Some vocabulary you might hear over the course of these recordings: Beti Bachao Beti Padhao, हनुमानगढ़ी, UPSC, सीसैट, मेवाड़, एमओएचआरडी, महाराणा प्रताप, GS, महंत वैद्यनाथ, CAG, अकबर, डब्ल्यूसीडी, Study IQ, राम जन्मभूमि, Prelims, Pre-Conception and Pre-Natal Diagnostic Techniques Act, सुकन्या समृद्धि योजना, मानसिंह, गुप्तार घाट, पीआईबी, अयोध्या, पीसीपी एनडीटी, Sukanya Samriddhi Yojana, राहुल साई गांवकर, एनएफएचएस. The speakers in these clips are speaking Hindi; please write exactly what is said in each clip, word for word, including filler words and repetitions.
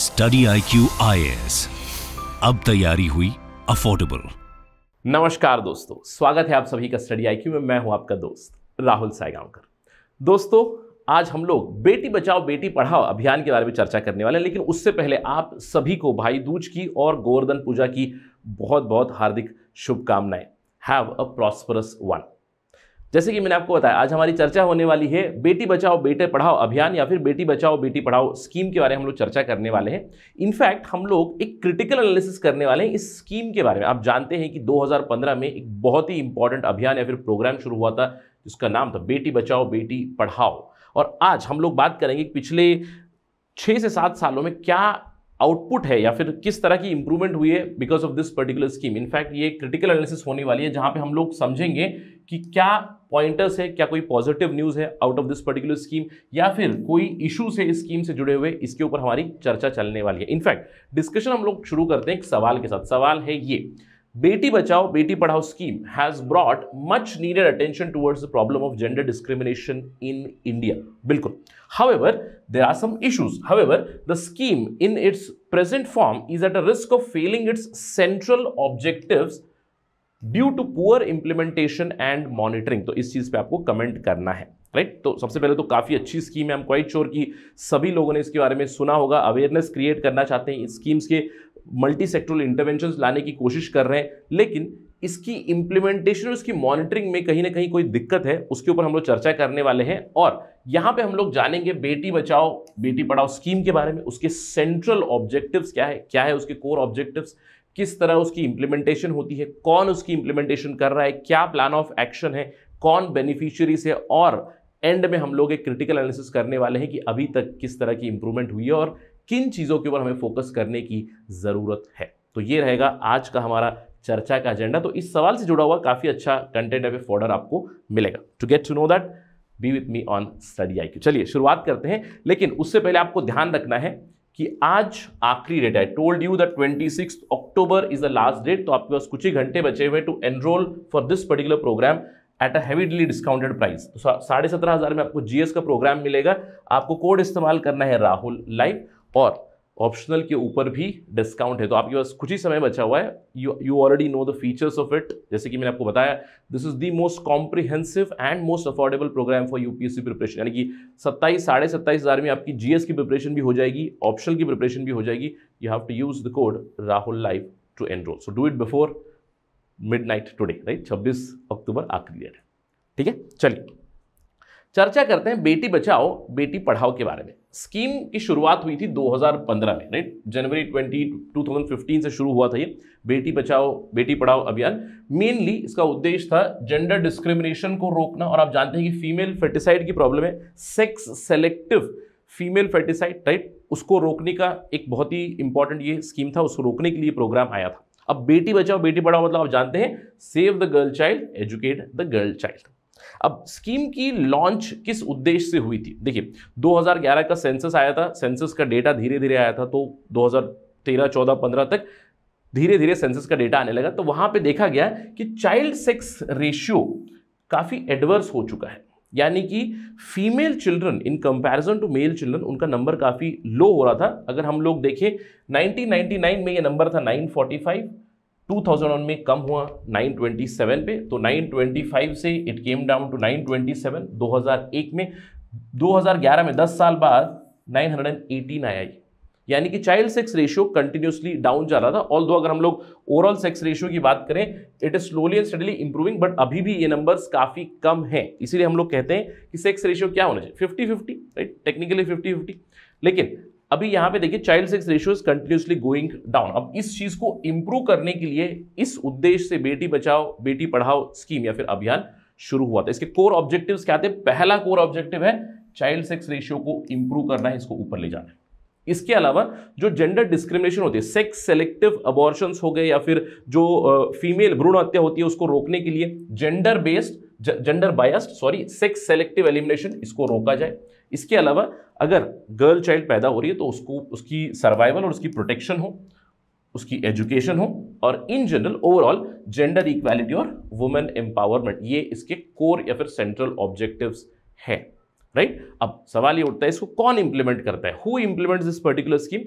Study I Q I S, अब तैयारी हुई अफोर्डेबल। नमस्कार दोस्तों, स्वागत है आप सभी का स्टडी आई क्यू में। मैं हूं आपका दोस्त राहुल साई गांवकर। दोस्तों, आज हम लोग बेटी बचाओ बेटी पढ़ाओ अभियान के बारे में चर्चा करने वाले हैं, लेकिन उससे पहले आप सभी को भाई दूज की और गोवर्धन पूजा की बहुत बहुत हार्दिक शुभकामनाएं। Have a prosperous one. जैसे कि मैंने आपको बताया, आज हमारी चर्चा होने वाली है बेटी बचाओ बेटे पढ़ाओ अभियान या फिर बेटी बचाओ बेटी पढ़ाओ स्कीम के बारे में हम लोग चर्चा करने वाले हैं। इनफैक्ट हम लोग एक क्रिटिकल एनालिसिस करने वाले हैं इस स्कीम के बारे में। आप जानते हैं कि दो हज़ार पंद्रह में एक बहुत ही इंपॉर्टेंट अभियान या फिर प्रोग्राम शुरू हुआ था जिसका नाम था बेटी बचाओ बेटी पढ़ाओ। और आज हम लोग बात करेंगे पिछले छः से सात सालों में क्या आउटपुट है या फिर किस तरह की इंप्रूवमेंट हुई है because of this particular scheme. In fact ये क्रिटिकल एनालिसिस होने वाली है जहां पे हम लोग समझेंगे कि क्या पॉइंटर्स है, क्या कोई पॉजिटिव न्यूज़ है out of this particular scheme, या फिर कोई इशूज़ है इस स्कीम से जुड़े हुए। इसके ऊपर हमारी चर्चा चलने वाली है। इनफैक्ट डिस्कशन हम लोग शुरू करते हैं एक सवाल के साथ। सवाल है ये, बेटी Bachao Beti Padhao scheme has brought much needed attention towards the problem of gender discrimination in India. बिल्कुल। However there are some issues. However the scheme in its present form is at a risk of failing its central objectives due to poor implementation and monitoring. तो इस चीज पे आपको कमेंट करना है, राइट। तो सबसे पहले तो काफी अच्छी स्कीम है। हम क्वाइट श्योर कि सभी लोगों ने इसके बारे में सुना होगा, अवेयरनेस क्रिएट करना चाहते हैं, स्कीम्स के मल्टी सेक्टरल इंटरवेंशन लाने की कोशिश कर रहे हैं, लेकिन इसकी इंप्लीमेंटेशन और इसकी मॉनिटरिंग में कहीं ना कहीं कोई दिक्कत है। उसके ऊपर हम लोग चर्चा करने वाले हैं। और यहाँ पे हम लोग जानेंगे बेटी बचाओ बेटी पढ़ाओ स्कीम के बारे में, उसके सेंट्रल ऑब्जेक्टिव्स क्या है, क्या है उसके कोर ऑब्जेक्टिव्स, किस तरह उसकी इंप्लीमेंटेशन होती है, कौन उसकी इंप्लीमेंटेशन कर रहा है, क्या प्लान ऑफ एक्शन है, कौन बेनिफिशियरीज है, और एंड में हम लोग एक क्रिटिकल एनालिसिस करने वाले हैं कि अभी तक किस तरह की इंप्रूवमेंट हुई है और किन चीज़ों के ऊपर हमें फोकस करने की ज़रूरत है। तो ये रहेगा आज का हमारा चर्चा का एजेंडा। तो इस सवाल से जुड़ा हुआ काफ़ी अच्छा कंटेंट है, फोल्डर आपको मिलेगा। To get to know that be with me on study I Q. चलिए शुरुआत करते हैं, लेकिन उससे पहले आपको ध्यान रखना है कि आज आखिरी डेट है। Told you that twenty six October is the last date. तो आपके पास कुछ ही घंटे बचे हुए to enroll for this particular program at a heavily discounted price. तो साढ़े सत्रह हज़ार में आपको जीएस का प्रोग्राम मिलेगा। आपको कोड इस्तेमाल करना है राहुल लाइव, और ऑप्शनल के ऊपर भी डिस्काउंट है। तो आपके पास कुछ ही समय बचा हुआ है। You you already know the features of it. जैसे कि मैंने आपको बताया, this is the most comprehensive and most affordable program for UPSC preparation. यानी कि सत्ताईस साढ़े सत्ताईस हज़ार में आपकी जीएस की प्रिपरेशन भी हो जाएगी, ऑप्शनल की प्रिपरेशन भी हो जाएगी। You have to use the code Rahul live to enroll. So do it before midnight today, right. छब्बीस अक्टूबर आखिरी डेट है, ठीक है। चलिए चर्चा करते हैं बेटी बचाओ बेटी पढ़ाओ के बारे में। स्कीम की शुरुआत हुई थी दो हज़ार पंद्रह में, राइट। जनवरी बीस, दो हज़ार पंद्रह से शुरू हुआ था ये बेटी बचाओ बेटी पढ़ाओ अभियान। मेनली इसका उद्देश्य था जेंडर डिस्क्रिमिनेशन को रोकना, और आप जानते हैं कि फीमेल फर्टिसाइड की प्रॉब्लम है, sex selective female foeticide, right. उसको रोकने का एक बहुत ही इंपॉर्टेंट ये स्कीम था, उसको रोकने के लिए प्रोग्राम आया था। अब बेटी बचाओ बेटी पढ़ाओ मतलब आप जानते हैं, save the girl child, educate the girl child. अब स्कीम की लॉन्च किस उद्देश्य से हुई थी? देखिए, दो हज़ार ग्यारह का सेंसस आया था। सेंसस का डेटा धीरे धीरे आया था, तो दो हज़ार तेरह, चौदह, पंद्रह तक धीरे धीरे सेंसस का डेटा आने लगा। तो वहां पे देखा गया कि चाइल्ड सेक्स रेशियो काफी एडवर्स हो चुका है, यानी कि female children in comparison to male children उनका नंबर काफी लो हो रहा था। अगर हम लोग देखें नाइनटीन नाइंटी नाइन में यह नंबर था nine forty five, two thousand one में कम हुआ नाइन ट्वेंटी सेवन पे, तो नाइन ट्वेंटी फाइव से it came down to nine twenty seven दो हज़ार एक में। दो हज़ार ग्यारह में दस साल बाद नाइन एटीन आया। यानी कि child sex ratio continuously down जा रहा था। ऑल दो अगर हम लोग ओवरऑल सेक्स रेशियो की बात करें, it is slowly and steadily improving, but अभी भी ये नंबर्स काफ़ी कम हैं। इसीलिए हम लोग कहते हैं कि सेक्स रेशियो क्या होना चाहिए, fifty fifty, right. Technically fifty fifty, लेकिन अभी यहाँ पे देखिए child sex ratio is continuously going down. अब इस चीज़ को इंप्रूव करने के लिए इस उद्देश्य से बेटी बचाओ बेटी पढ़ाओ स्कीम या फिर अभियान शुरू हुआ था। इसके कोर ऑब्जेक्टिव्स क्या थे? पहला कोर ऑब्जेक्टिव है चाइल्ड सेक्स रेशियो को इंप्रूव करना है, इसको ऊपर ले जाना है। इसके अलावा जो जेंडर डिस्क्रिमिनेशन होती है, सेक्स सेलेक्टिव अबॉर्शंस हो गए, या फिर जो फीमेल भ्रूण हत्या होती है, उसको रोकने के लिए gender based gender biased sorry sex selective elimination, इसको रोका जाए। इसके अलावा अगर गर्ल चाइल्ड पैदा हो रही है तो उसको उसकी सर्वाइवल और उसकी प्रोटेक्शन हो, उसकी एजुकेशन हो, और in general overall gender equality और वुमेन एम्पावरमेंट, ये इसके कोर या फिर सेंट्रल ऑब्जेक्टिव्स हैं, राइट। अब सवाल ये उठता है, इसको कौन इंप्लीमेंट करता है, who implements this particular scheme.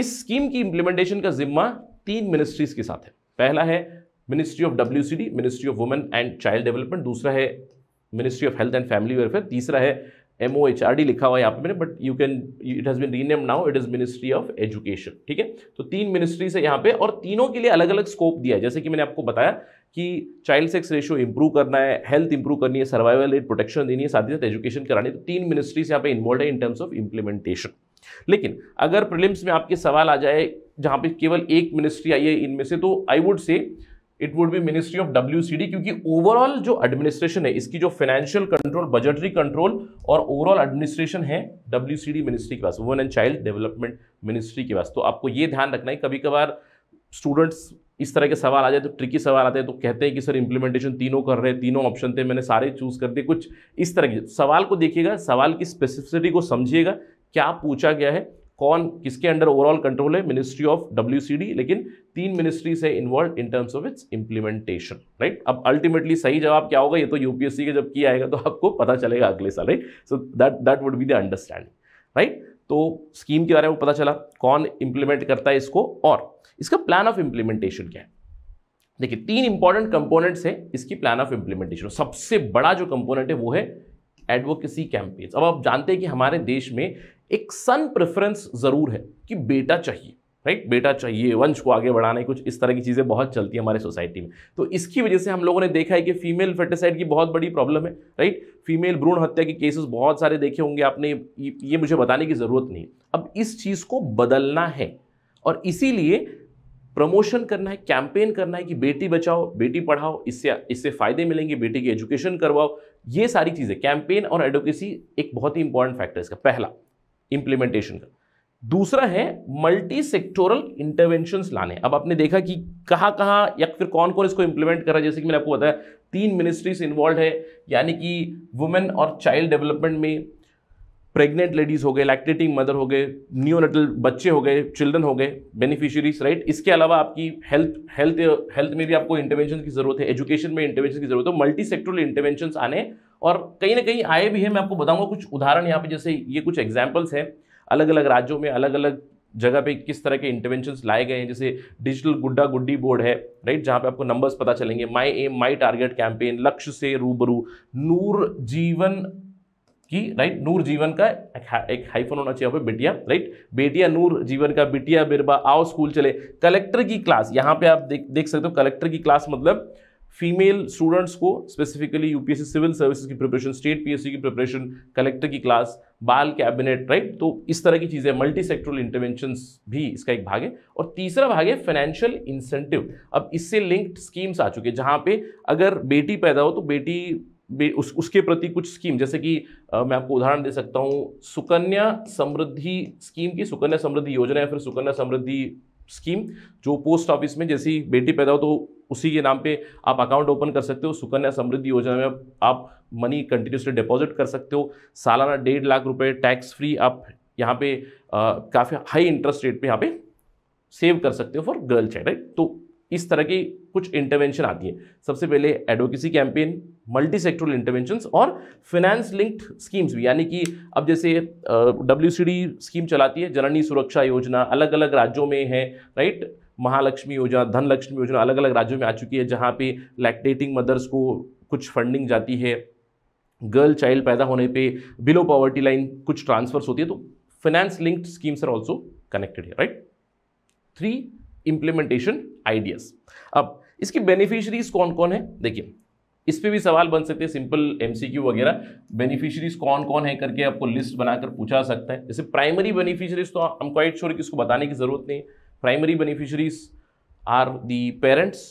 इस स्कीम की इंप्लीमेंटेशन का जिम्मा तीन मिनिस्ट्रीज के साथ है। पहला है ministry of डब्ल्यूसीडी, ministry of women and child development, दूसरा है ministry of health and family welfare, तीसरा है एमओएचआरडी लिखा हुआ है यहाँ पे मैंने, but you can, it has been rename now, it is ministry of education. ठीक है, तो तीन मिनिस्ट्री से यहाँ पे, और तीनों के लिए अलग अलग स्कोप दिया है। जैसे कि मैंने आपको बताया कि चाइल्ड सेक्स रेशियो इंप्रूव करना है, हेल्थ इंप्रूव करनी है, सर्वाइवल रेट प्रोटेक्शन देनी है, साथ ही साथ एजुकेशन करानी है। तो तीन मिनिस्ट्रीज यहाँ पे इन्वॉल्व है इन टर्म्स ऑफ इंप्लीमेंटेशन। लेकिन अगर प्रीलिम्स में आपके सवाल आ जाए जहाँ पे केवल एक मिनिस्ट्री आई है इनमें से, तो I would say it would be ministry of डब्ल्यूसीडी, क्योंकि ओवरऑल जो एडमिनिस्ट्रेशन है इसकी, जो फाइनेंशियल कंट्रोल, बजटरी कंट्रोल और ओवरऑल एडमिनिस्ट्रेशन है डब्ल्यूसीडी मिनिस्ट्री के पास, women and child development ministry के पास। तो आपको ये ध्यान रखना है, कभी कभार स्टूडेंट्स इस तरह के सवाल आ जाए तो ट्रिकी सवाल आते हैं, तो कहते हैं कि सर इंप्लीमेंटेशन तीनों कर रहे हैं, तीनों ऑप्शन थे मैंने सारे चूज कर दिए, कुछ इस तरह के सवाल को देखिएगा, सवाल की स्पेसिफिसिटी को समझिएगा, क्या पूछा गया है, कौन किसके अंडर ओवरऑल कंट्रोल है, मिनिस्ट्री ऑफ डब्ल्यूसीडी, लेकिन तीन मिनिस्ट्री से involve in terms of its implementation. Right, अब अल्टीमेटली सही जवाब क्या होगा ये तो यूपीएससी के जब की आएगा तो आपको पता चलेगा अगले साल। Right, so that that would be the understanding. Right, तो स्कीम के बारे में पता चला, कौन इंप्लीमेंट करता है इसको, और इसका प्लान ऑफ इंप्लीमेंटेशन क्या है। देखिए, तीन इंपॉर्टेंट कंपोनेंट्स हैं इसकी प्लान ऑफ इंप्लीमेंटेशन। सबसे बड़ा जो कंपोनेंट है वो है एडवोकेसी कैंपेन्स। अब आप जानते हैं कि हमारे देश में एक सन प्रेफरेंस जरूर है कि बेटा चाहिए, राइट, बेटा चाहिए, वंश को आगे बढ़ाने, कुछ इस तरह की चीज़ें बहुत चलती है हमारे सोसाइटी में। तो इसकी वजह से हम लोगों ने देखा है कि फीमेल फर्टिसाइड की बहुत बड़ी प्रॉब्लम है। राइट, फीमेल भ्रूण हत्या के केसेस बहुत सारे देखे होंगे आपने, ये मुझे बताने की ज़रूरत नहीं। अब इस चीज़ को बदलना है और इसीलिए प्रमोशन करना है, कैंपेन करना है कि बेटी बचाओ बेटी पढ़ाओ, इससे इससे फ़ायदे मिलेंगे, बेटी की एजुकेशन करवाओ, ये सारी चीज़ें। कैंपेन और एडवोकेसी एक बहुत ही इंपॉर्टेंट फैक्टर है इसका, पहला इंप्लीमेंटेशन का। दूसरा है मल्टी सेक्टोरल इंटरवेंशंस लाने। अब आपने देखा कि कहाँ कहाँ या फिर कौन कौन इसको इंप्लीमेंट कर रहा है। जैसे कि मैंने आपको बताया तीन मिनिस्ट्रीज इन्वॉल्व है, यानी कि वुमेन और चाइल्ड डेवलपमेंट में प्रेग्नेंट लेडीज हो गए, लैक्टेटिंग मदर हो गए, न्यूनेटल बच्चे हो गए, चिल्ड्रन हो गए बेनिफिशियरीज। राइट, इसके अलावा आपकी हेल्थ हेल्थ हेल्थ में भी आपको इंटरवेंशन की जरूरत है, एजुकेशन में इंटरवेंशन की जरूरत है। मल्टी सेक्टोरल इंटरवेंशन आने, और कहीं ना कहीं आए भी हैं, मैं आपको बताऊंगा कुछ उदाहरण यहाँ पे, जैसे ये कुछ एग्जाम्पल्स हैं अलग अलग राज्यों में, अलग अलग जगह पे किस तरह के इंटरवेंशंस लाए गए हैं। जैसे डिजिटल गुड्डा गुड्डी बोर्ड है, राइट, जहाँ पे आपको नंबर्स पता चलेंगे, my M my target campaign, लक्ष्य से रूबरू, नूर जीवन की, राइट, नूर जीवन का एक हाइफन होना चाहिए यहाँ पे, बेटिया, राइट, बेटिया नूर जीवन का, बिटिया बिरबा, आओ स्कूल चले, कलेक्टर की क्लास, यहाँ पे आप देख देख सकते हो कलेक्टर की क्लास मतलब फीमेल स्टूडेंट्स को स्पेसिफिकली यूपीएससी सिविल सर्विसेज की प्रिपरेशन, स्टेट पीएससी की प्रिपरेशन, कलेक्टर की क्लास, बाल कैबिनेट, राइट, तो इस तरह की चीज़ें, मल्टी सेक्टोरल इंटरवेंशंस भी इसका एक भाग है। और तीसरा भाग है फाइनेंशियल इंसेंटिव। अब इससे लिंक्ड स्कीम्स आ चुकी है जहाँ पे अगर बेटी पैदा हो तो बेटी बे, उस, उसके प्रति कुछ स्कीम, जैसे कि आ, मैं आपको उदाहरण दे सकता हूँ सुकन्या समृद्धि स्कीम की, सुकन्या समृद्धि योजना या फिर सुकन्या समृद्धि स्कीम, जो पोस्ट ऑफिस में जैसी बेटी पैदा हो तो उसी के नाम पे आप अकाउंट ओपन कर सकते हो। सुकन्या समृद्धि योजना में आप मनी कंटिन्यूसली डिपॉजिट कर सकते हो, सालाना डेढ़ लाख रुपए टैक्स फ्री आप यहाँ पे काफ़ी हाई इंटरेस्ट रेट पे यहाँ पे सेव कर सकते हो फॉर गर्ल चाइल्ड। राइट, तो इस तरह की कुछ इंटरवेंशन आती है। सबसे पहले advocacy campaign, multi sectoral interventions और फिनेंस लिंक्ड स्कीम्स भी, यानी कि अब जैसे डब्ल्यूसीडी स्कीम चलाती है जननी सुरक्षा योजना, अलग अलग राज्यों में है, राइट, महालक्ष्मी योजना, धनलक्ष्मी योजना अलग अलग राज्यों में आ चुकी है, जहाँ पे लैक्टेटिंग मदर्स को कुछ फंडिंग जाती है, गर्ल चाइल्ड पैदा होने पे बिलो पॉवर्टी लाइन कुछ ट्रांसफर्स होती है। तो finance linked schemes are also connected है। Right, three implementation ideas. अब इसकी बेनिफिशरीज कौन कौन है, देखिए इस पे भी सवाल बन सकते हैं, सिंपल एमसीक्यू वगैरह, बेनिफिशरीज कौन कौन है करके आपको लिस्ट बनाकर पूछा सकता है। जैसे प्राइमरी बेनिफिशरीज तो आई एम क्वाइट श्योर कि इसको बताने की जरूरत नहीं है। Primary beneficiaries are the parents,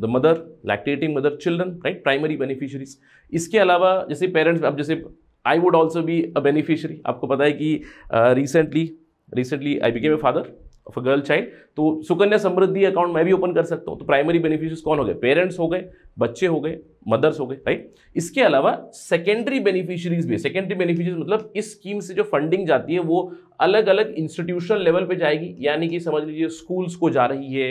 the mother, lactating mother, children, right, primary beneficiaries. इसके अलावा जैसे पेरेंट्स, अब जैसे I would also be a beneficiary, आपको पता है कि recently recently I became a father of a girl child, तो सुकन्या समृद्धि अकाउंट मैं भी ओपन कर सकता हूँ। तो प्राइमरी बेनिफिशरीज कौन हो गए, पेरेंट्स हो गए, बच्चे हो गए, मदर्स हो गए, राइट। इसके अलावा सेकेंडरी बेनिफिशरीज भी, सेकेंडरी बेनिफिशरीज मतलब इस स्कीम से जो फंडिंग जाती है वो अलग अलग इंस्टीट्यूशनल लेवल पे जाएगी, यानी कि समझ लीजिए स्कूल्स को जा रही है,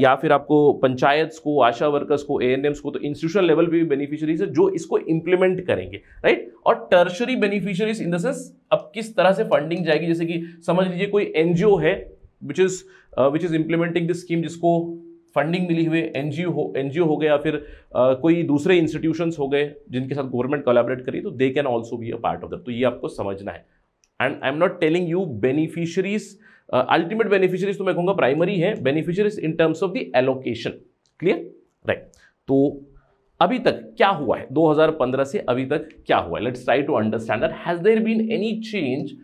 या फिर आपको पंचायत को, आशा वर्कर्स को, एएनएम्स को, तो इंस्टीट्यूशनल लेवल पे भी बेनिफिशरीज है जो इसको इंप्लीमेंट करेंगे, राइट। और tertiary beneficiaries in the sense अब किस तरह से फंडिंग जाएगी, जैसे कि समझ लीजिए कोई एनजीओ है, which is uh, which is implementing this scheme, जिसको फंडिंग मिली हुई एनजीओ एनजीओ हो गया या फिर आ, कोई दूसरे इंस्टीट्यूशंस हो गए जिनके साथ गवर्नमेंट कोलैबोरेट करी, तो they can also be a part of that. तो ये आपको समझना है. And I am not telling you beneficiaries, ultimate beneficiaries तो मैं कहूँगा प्राइमरी है, beneficiaries in terms of the allocation. Clear right. तो अभी तक क्या हुआ है, दो हज़ार पंद्रह से अभी तक क्या हुआ है, let's try to understand that. Has there been any change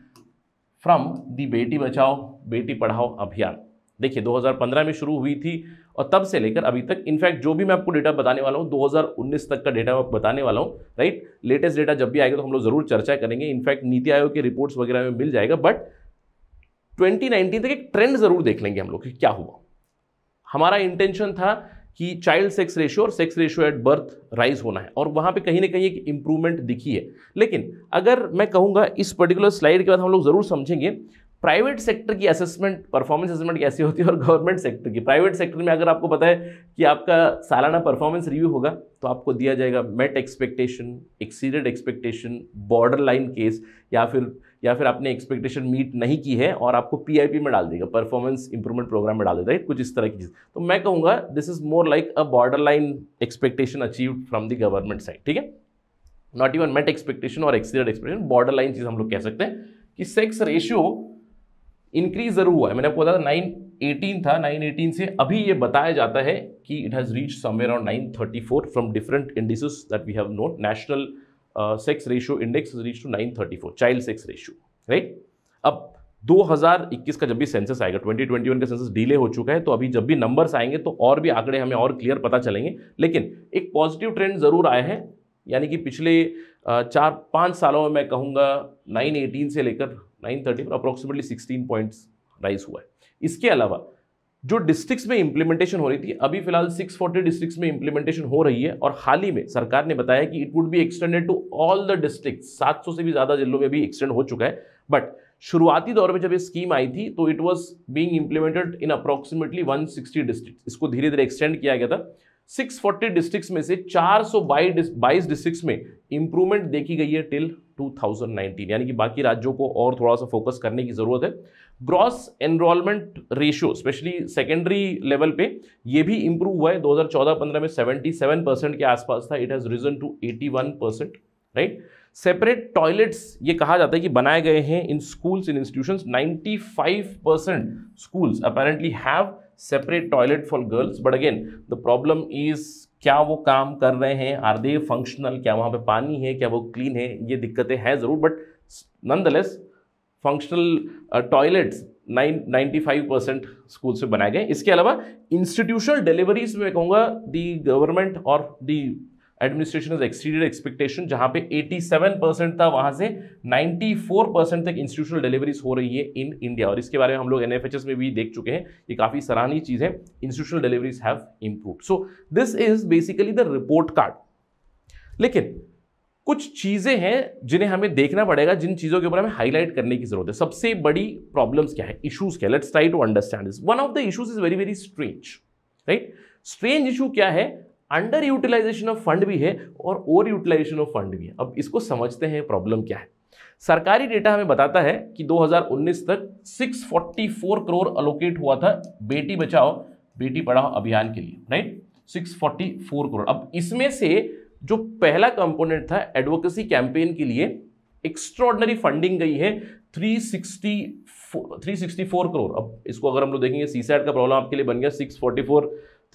from the Beti Bachao Beti पढ़ाओ अभियान. देखिए दो हज़ार पंद्रह में शुरू हुई थी और तब से लेकर अभी तक, इनफैक्ट जो भी मैं आपको डेटा बताने वाला हूँ दो हज़ार उन्नीस तक का डेटा मैं बताने वाला हूँ राइट. लेटेस्ट डेटा जब भी आएगा तो हम लोग ज़रूर चर्चा करेंगे, इनफैक्ट नीति आयोग के रिपोर्ट्स वगैरह में मिल जाएगा. बट ट्वेंटी नाइनटीन तक एक ट्रेंड ज़रूर देख लेंगे हम लोग कि क्या हुआ. हमारा इंटेंशन था कि चाइल्ड सेक्स रेशियो और sex ratio at birth rise होना है और वहाँ पे कहीं ना कहीं एक इम्प्रूवमेंट दिखी है. लेकिन अगर मैं कहूँगा इस पर्टिकुलर स्लाइड के बाद हम लोग ज़रूर समझेंगे प्राइवेट सेक्टर की असेसमेंट, परफॉर्मेंस असेसमेंट कैसी होती है और गवर्नमेंट सेक्टर की. प्राइवेट सेक्टर में अगर आपको पता है कि आपका सालाना परफॉर्मेंस रिव्यू होगा तो आपको दिया जाएगा met expectation, exceeded expectation, border line case, या फिर या फिर आपने एक्सपेक्टेशन मीट नहीं की है और आपको पीआईपी में डाल देगा, परफॉर्मेंस इंप्रूवमेंट प्रोग्राम में डाल देता है, कुछ इस तरह की चीज़. तो मैं कहूँगा this is more like a border line expectation achieved from the government side. ठीक है, नॉट इवन मेट एक्सपेक्टेशन और एक्सीडेड एक्सपेक्टेशन, बॉर्डर लाइन चीज़ हम लोग कह सकते हैं कि सेक्स रेशियो इंक्रीज जरूर हुआ है. मैंने आपको बताया था नाइन एटीन था, नाइन एटीन से अभी ये बताया जाता है कि it has reach somewhere around nine thirty four from different indices that we have known. National sex ratio index reach to nine thirty four, child sex ratio right. अब दो हज़ार इक्कीस का जब भी सेंसस आएगा, ट्वेंटी ट्वेंटी वन का सेंसस डिले हो चुका है, तो अभी जब भी नंबर्स आएंगे तो और भी आंकड़े हमें और क्लियर पता चलेंगे. लेकिन एक पॉजिटिव ट्रेंड ज़रूर आया है, यानी कि पिछले चार पाँच सालों में मैं कहूँगा नाइन एटीन से लेकर नाइन थर्टी पर अप्रोक्सीमेटली सिक्सटीन पॉइंट्स राइज हुआ है. इसके अलावा जो डिस्ट्रिक्ट्स में इम्प्लीमेंटेशन हो रही थी, अभी फिलहाल सिक्स फोर्टी डिस्ट्रिक्ट्स में इम्प्लीमेंटेशन हो रही है और हाल ही में सरकार ने बताया कि it would be extended to all the districts. सात सौ से भी ज़्यादा जिलों में भी एक्सटेंड हो चुका है. बट शुरुआती दौर में जब ये स्कीम आई थी तो it was being implemented in approximately one sixty districts. इसको धीरे धीरे एक्सटेंड किया गया था. सिक्स फोर्टी डिस्ट्रिक्ट्स में से चार सौ बाईस डिस्ट्रिक्ट्स में इंप्रूवमेंट देखी गई है टिल टू थाउज़ेंड नाइनटीन, यानी कि बाकी राज्यों को और थोड़ा सा फोकस करने की ज़रूरत है. Gross enrolment ratio specially secondary level पे ये भी इंप्रूव हुआ है. दो हज़ार चौदह पंद्रह में सतहत्तर परसेंट के आसपास था, इट हैज़ रिजन टू इक्यासी परसेंट राइट. सेपरेट टॉयलेट्स ये कहा जाता है कि बनाए गए हैं in schools, in institutions. Ninety five percent schools apparently have separate toilet for girls. But again the problem is क्या वो काम कर रहे हैं, आर दे फंक्शनल, क्या वहाँ पे पानी है, क्या वो क्लीन है, ये दिक्कतें हैं ज़रूर. But nonetheless functional toilets nine ninety five percent schools में बनाए गए. इसके अलावा इंस्टीट्यूशनल डिलीवरीज में कहूँगा दी गवर्नमेंट और the administration is exceeded expectation. जहाँ पे सत्तासी परसेंट था वहाँ से चौरानवे परसेंट तक इंस्टीट्यूशनल डिलीवरीज हो रही है इन इंडिया. और इसके बारे में हम लोग एनएफएचएस में भी देख चुके हैं, ये काफ़ी सराहनीय चीज़ है. Institutional deliveries have improved. So this is basically the report card. लेकिन कुछ चीज़ें हैं जिन्हें हमें देखना पड़ेगा, जिन चीज़ों के ऊपर हमें हाईलाइट करने की जरूरत है. सबसे बड़ी प्रॉब्लम्स क्या है, इशूज़ क्या है, let's try to understand this. One of the issues is very very strange right. Strange issue क्या है, अंडर यूटिलाइजेशन ऑफ फंड भी है और ओवर यूटिलाइजेशन ऑफ फंड भी है. अब इसको समझते हैं प्रॉब्लम क्या है. सरकारी डेटा हमें बताता है कि दो हज़ार उन्नीस तक छह सौ चौवालीस करोड़ अलोकेट हुआ था बेटी बचाओ बेटी पढ़ाओ अभियान के लिए राइट. छह सौ चौवालीस करोड़. अब इसमें से जो पहला कंपोनेंट था एडवोकेसी कैंपेन के लिए एक्स्ट्रॉर्डनरी फंडिंग गई है तीन सौ चौंसठ करोड़. अब इसको अगर हम लोग देखेंगे सीसैट का प्रॉब्लम आपके लिए बन गया छह सौ चौवालीस,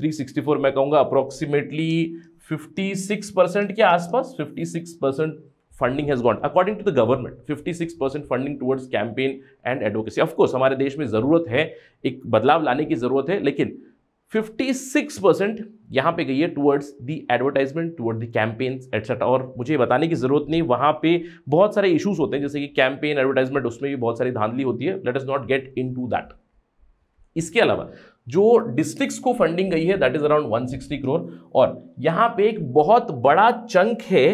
तीन सौ चौंसठ मैं कहूँगा अप्रोक्सीमेटली छप्पन परसेंट के आसपास छप्पन percent funding has gone according to the government. छप्पन percent funding towards campaign and advocacy. Of course हमारे देश में ज़रूरत है, एक बदलाव लाने की ज़रूरत है, लेकिन छप्पन परसेंट यहाँ पे गई है towards the advertisement, toward the campaigns etcetera. और मुझे बताने की ज़रूरत नहीं, वहाँ पे बहुत सारे इश्यूज होते हैं जैसे कि कैंपेन, एडवर्टाइजमेंट, उसमें भी बहुत सारी धांधली होती है. Let us not get into that. इसके अलावा जो डिस्ट्रिक्ट्स को फंडिंग गई है that is around one sixty crore. और यहाँ पे एक बहुत बड़ा चंक है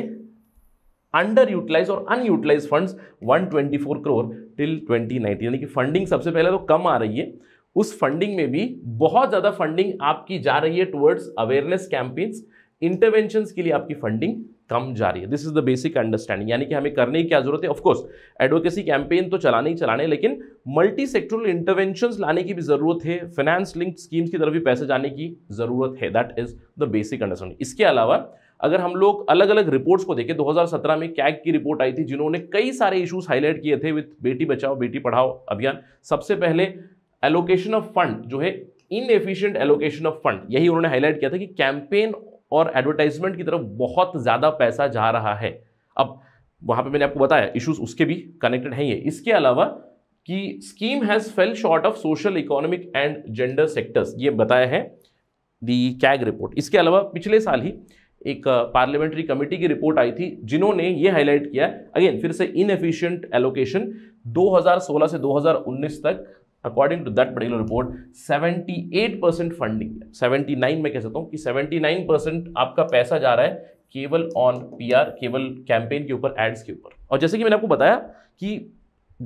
अंडर यूटिलाइज और unutilise funds one twenty four crore till twenty nineteen. यानी कि फंडिंग सबसे पहले तो कम आ रही है, उस फंडिंग में भी बहुत ज़्यादा फंडिंग आपकी जा रही है टुवर्ड्स अवेयरनेस कैंपेन्स, इंटरवेंशंस के लिए आपकी फंडिंग कम जा रही है। This is the basic understanding, यानी कि हमें करने की क्या जरूरत है। ऑफकोर्स एडवोकेसी कैंपेन तो चलाने ही चलाने, लेकिन मल्टी सेक्टोरल इंटरवेंशंस लाने की भी जरूरत है, फाइनेंस लिंक्ड स्कीम्स की तरफ भी पैसे जाने की जरूरत है। That is the basic understanding. इसके अलावा अगर हम लोग अलग अलग रिपोर्ट्स को देखें, दो हज़ार सत्रह में कैग की रिपोर्ट आई थी जिन्होंने कई सारे इश्यूज हाईलाइट किए थे विद बेटी बचाओ बेटी पढ़ाओ अभियान। सबसे पहले एलोकेशन ऑफ फंड जो है, इनएफिशिएंट एलोकेशन ऑफ फंड, यही उन्होंने हाईलाइट किया था कि कैंपेन और एडवर्टाइजमेंट की तरफ बहुत ज़्यादा पैसा जा रहा है। अब वहाँ पे मैंने आपको बताया इश्यूज उसके भी कनेक्टेड हैं ये। इसके अलावा कि scheme has fell short of social economic and gender sectors, ये बताया है दी कैग रिपोर्ट। इसके अलावा पिछले साल ही एक पार्लियामेंट्री कमेटी की रिपोर्ट आई थी जिन्होंने ये हाईलाइट किया, अगेन फिर से इनएफिशिएंट एलोकेशन, दो हज़ार सोलह से दो हज़ार उन्नीस तक according to that particular report अठहत्तर परसेंट फंडिंग, उन्यासी मैं कह सकता हूँ कि उन्यासी परसेंट आपका पैसा जा रहा है केवल ऑन पीआर, केवल कैंपेन के ऊपर, एड्स के ऊपर। और जैसे कि मैंने आपको बताया कि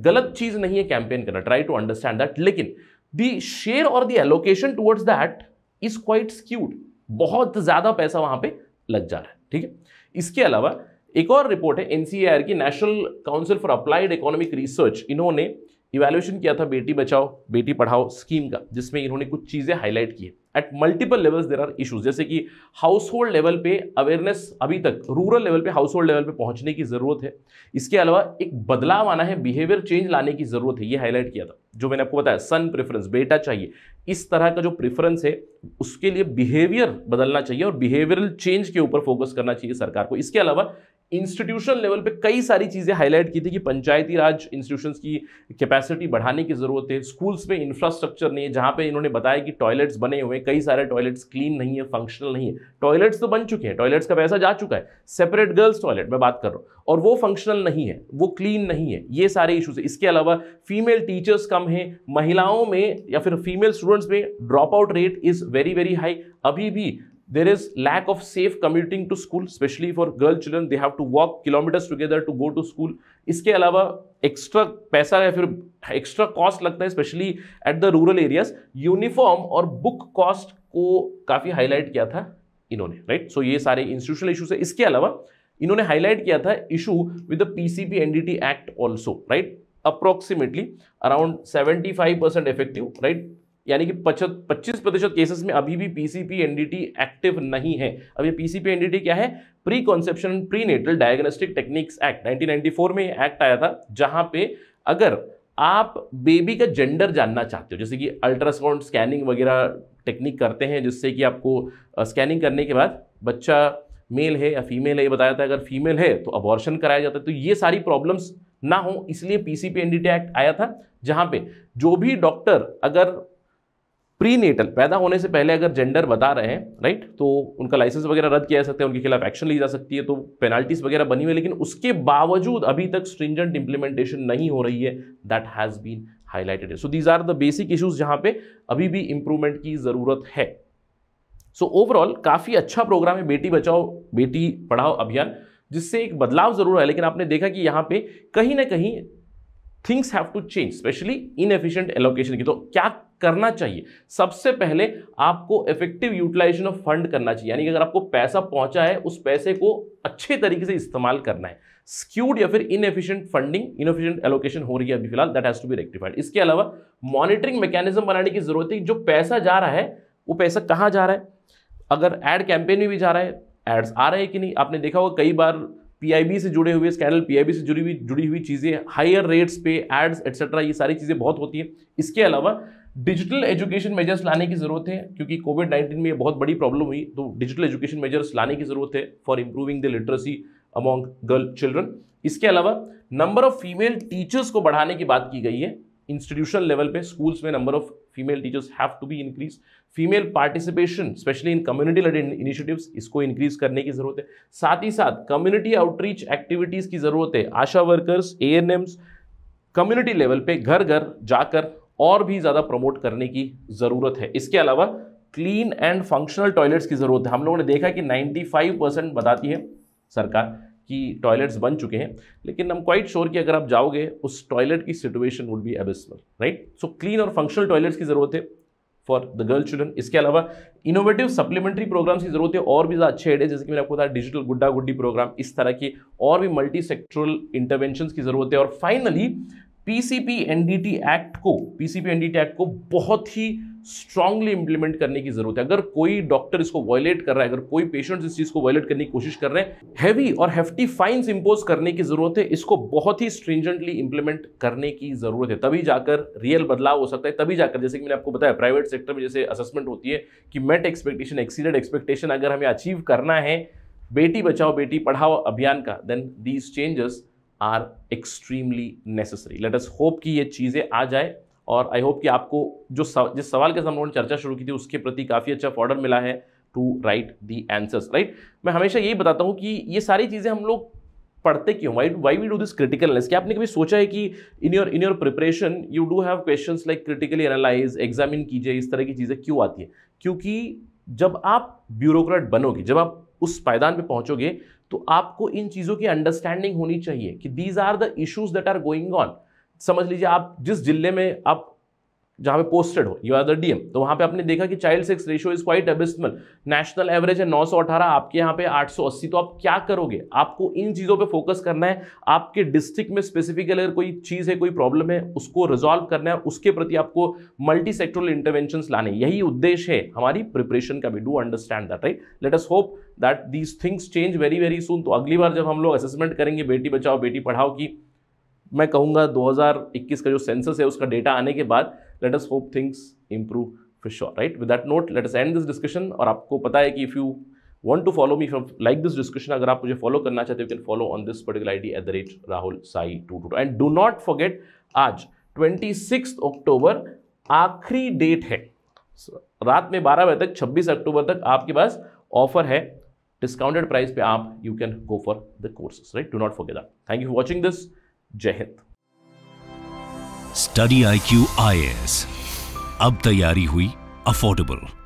गलत चीज़ नहीं है कैंपेन करना, ट्राई टू अंडरस्टैंड दैट, लेकिन दी शेयर और the allocation towards that is quite skewed, बहुत ज़्यादा पैसा वहाँ पे लग जा रहा है, ठीक है। इसके अलावा एक और रिपोर्ट है एनसीएआर की, national council for applied economic research, इन्होंने इवैल्यूएशन किया था बेटी बचाओ बेटी पढ़ाओ स्कीम का, जिसमें इन्होंने कुछ चीज़ें हाईलाइट की है। At multiple levels there are issues, जैसे कि हाउस होल्ड लेवल पे अवेयरनेस अभी तक रूरल लेवल पे, हाउस होल्ड लेवल पे पहुंचने की ज़रूरत है। इसके अलावा एक बदलाव आना है, बिहेवियर चेंज लाने की ज़रूरत है, ये हाईलाइट किया था। जो मैंने आपको बताया सन प्रेफरेंस, बेटा चाहिए, इस तरह का जो प्रेफरेंस है उसके लिए बिहेवियर बदलना चाहिए और बिहेवियरल चेंज के ऊपर फोकस करना चाहिए सरकार को। इसके अलावा इंस्टीट्यूशन लेवल पे कई सारी चीज़ें हाईलाइट की थी कि पंचायती राज इंस्टीट्यूशंस की कैपेसिटी बढ़ाने की ज़रूरत है, स्कूल्स में इंफ्रास्ट्रक्चर नहीं है, जहाँ पे इन्होंने बताया कि टॉयलेट्स बने हुए हैं, कई सारे टॉयलेट्स क्लीन नहीं है, फंक्शनल नहीं है। टॉयलेट्स तो बन चुके हैं, टॉयलेट्स का पैसा जा चुका है, सेपरेट गर्ल्स टॉयलेट मैं बात कर रहा हूँ, और वो फंक्शनल नहीं है, वो क्लीन नहीं है, ये सारे इशूज़ है। इसके अलावा फीमेल टीचर्स कम हैं, महिलाओं में या फिर फीमेल स्टूडेंट्स में drop out rate is very very high, अभी भी there is lack of safe commuting to school, especially for girl children, they have to walk kilometers together to go to school. इसके अलावा एक्स्ट्रा पैसा या फिर एक्स्ट्रा कॉस्ट लगता है, specially at the rural areas. Uniform और बुक कॉस्ट को काफ़ी हाईलाइट किया था इन्होंने, राइट right? सो so, ये सारे इंस्टीट्यूशनल इशूज है। इसके अलावा इन्होंने हाईलाइट किया था issue with the पीसीपी एनडीटी act also, right, approximately around seventy five percent effective, right, यानी कि पच्चीस प्रतिशत केसेस में अभी भी पीसीपी एनडीटी एक्टिव नहीं है। अब ये पीसीपी एनडीटी क्या है? Pre conception and pre natal diagnostic techniques act, nineteen ninety four में एक्ट आया था, जहां पे अगर आप बेबी का जेंडर जानना चाहते हो, जैसे कि अल्ट्रासाउंड स्कैनिंग वगैरह टेक्निक करते हैं जिससे कि आपको स्कैनिंग करने के बाद बच्चा मेल है या फीमेल है ये बताया था, अगर फीमेल है तो अबॉर्शन कराया जाता है। तो ये सारी प्रॉब्लम्स ना हो इसलिए पीसीपी एनडीटी एक्ट आया था, जहाँ पे जो भी डॉक्टर अगर प्री नेटल पैदा होने से पहले अगर जेंडर बता रहे हैं, राइट, तो उनका लाइसेंस वगैरह रद्द किया जा सकता है, उनके खिलाफ एक्शन ली जा सकती है, तो पेनाल्टीज वगैरह बनी हुई है, लेकिन उसके बावजूद अभी तक स्ट्रिंजेंट इंप्लीमेंटेशन नहीं हो रही है। That has been highlighted. So these are the basic issues जहाँ पे अभी भी इंप्रूवमेंट की ज़रूरत है। सो so, ओवरऑल काफ़ी अच्छा प्रोग्राम है बेटी बचाओ बेटी पढ़ाओ अभियान, जिससे एक बदलाव ज़रूर है, लेकिन आपने देखा कि यहाँ पे कहीं ना कहीं things have to change, specially inefficient allocation की। तो क्या करना चाहिए? सबसे पहले आपको इफेक्टिव यूटिलाइजेशन ऑफ फंड करना चाहिए, यानी कि अगर आपको पैसा पहुंचा है उस पैसे को अच्छे तरीके से इस्तेमाल करना है। स्क्यूड या फिर इनएफिशिएंट फंडिंग, इनएफिशिएंट एलोकेशन हो रही है अभी फिलहाल, that has to be rectified. इसके अलावा मॉनिटरिंग मैकेनिज्म बनाने की जरूरत है, जो पैसा जा रहा है वो पैसा कहाँ जा रहा है, अगर एड कैंपेन में भी जा रहा है एड्स आ रहे हैं कि नहीं। आपने देखा होगा कई बार पीआईबी से जुड़े हुए स्कैंडल, पीआईबी से जुड़ी हुई जुड़ी हुई चीज़ें, हायर रेट्स पे एड्स एट्सेट्रा, ये सारी चीज़ें बहुत होती हैं। इसके अलावा डिजिटल एजुकेशन मेजर्स लाने की ज़रूरत है, क्योंकि कोविड नाइन्टीन में ये बहुत बड़ी प्रॉब्लम हुई, तो डिजिटल एजुकेशन मेजर्स लाने की ज़रूरत है for improving the literacy among girl children. इसके अलावा नंबर ऑफ फीमेल टीचर्स को बढ़ाने की बात की गई है इंस्टीट्यूशनल लेवल पे, स्कूल्स में number of female teachers have to be increase. Female participation specially in community led initiatives, इसको इंक्रीज करने की जरूरत है। साथ ही साथ कम्युनिटी आउटरीच एक्टिविटीज़ की ज़रूरत है, ASHA workers, ANMs community level पे घर घर जाकर और भी ज़्यादा प्रमोट करने की ज़रूरत है। इसके अलावा क्लीन एंड फंक्शनल टॉयलेट्स की ज़रूरत है। हम लोगों ने देखा कि नाइन्टी फाइव परसेंट बताती है सरकार कि टॉयलेट्स बन चुके हैं, लेकिन हम क्वाइट श्योर कि अगर आप जाओगे उस टॉयलेट की situation would be abysmal, right. So clean और फंक्शनल टॉयलेट्स की ज़रूरत है फॉर द गर्ल चिल्ड्रन। इसके अलावा इनोवेटिव सप्लीमेंट्री प्रोग्राम्स की जरूरत है, और भी ज़्यादा अच्छे है, जैसे कि मैंने आपको बताया डिजिटल गुड्डा गुड्डी प्रोग्राम, इस तरह की और भी मल्टी सेक्टोरल इंटरवेंशन की जरूरत है। और फाइनली पीसीपी एनडीटी एक्ट को पीसीपी एनडीटी एक्ट को बहुत ही स्ट्रांगली इंप्लीमेंट करने की जरूरत है। अगर कोई डॉक्टर इसको वायलेट कर रहा है, अगर कोई पेशेंट इस चीज को वायलेट करने की कोशिश कर रहे हैं, हैवी और हेफ्टी फाइन्स इंपोज करने की जरूरत है। इसको बहुत ही स्ट्रिंजेंटली इंप्लीमेंट करने की जरूरत है, तभी जाकर रियल बदलाव हो सकता है। तभी जाकर, जैसे कि मैंने आपको बताया, प्राइवेट सेक्टर में जैसे असेसमेंट होती है कि मेट एक्सपेक्टेशन एक्सीडेड एक्सपेक्टेशन अगर हमें अचीव करना है बेटी बचाओ बेटी पढ़ाओ अभियान का, then these changes are extremely necessary. Let us hope कि ये चीज़ें आ जाए, और आई होप कि आपको जो सव, जिस सवाल के सामने चर्चा शुरू की थी उसके प्रति काफ़ी अच्छा फॉर्डर मिला है to write the answers. Right, मैं हमेशा यही बताता हूँ कि ये सारी चीज़ें हम लोग पढ़ते क्यों, why why we do this critical analysis. क्या आपने कभी सोचा है कि in your in your preparation you do have questions like critically analyse, examine कीजिए, इस तरह की चीज़ें क्यों आती है? क्योंकि जब आप ब्यूरोक्रेट बनोगे, जब आप उस पायदान पे पहुंचोगे, तो आपको इन चीज़ों की अंडरस्टैंडिंग होनी चाहिए कि these are the issues that are going on. समझ लीजिए आप जिस जिले में आप जहाँ पे पोस्टेड हो, यू आर द डीएम, तो वहाँ पे आपने देखा कि child sex ratio is quite abysmal, national average है नौ सौ अठारह, आपके यहाँ पे आठ सौ अस्सी, तो आप क्या करोगे? आपको इन चीज़ों पे फोकस करना है। आपके डिस्ट्रिक्ट में स्पेसिफिकली अगर कोई चीज़ है, कोई प्रॉब्लम है, उसको रिजॉल्व करना है, उसके प्रति आपको मल्टी सेक्टोरल इंटरवेंशन लाने, यही उद्देश्य है हमारी प्रिपरेशन का भी। Do understand that, right? Let us hope that these things change very very soon. तो अगली बार जब हम लोग असेसमेंट करेंगे बेटी बचाओ बेटी पढ़ाओ की, मैं कहूँगा दो हज़ार इक्कीस का जो सेंसस है उसका डेटा आने के बाद, let us hope things improve for sure. Right, with that note let us end this discussion. और आपको पता है कि if you want to follow me, if you like this discussion, अगर आप मुझे फॉलो करना चाहते हो, you can follow on this particular I D at the rate Rahul Sai two two. And do not forget, आज ट्वेंटी सिक्स अक्टूबर आखिरी डेट है, रात में बारह बजे तक, छब्बीस अक्टूबर तक आपके पास ऑफर है, डिस्काउंटेड प्राइस पे आप you can go for the courses. Right, do not forget that. Thank you for watching this. जय Hind. Study I Q I A S, अब तैयारी हुई अफोर्डेबल।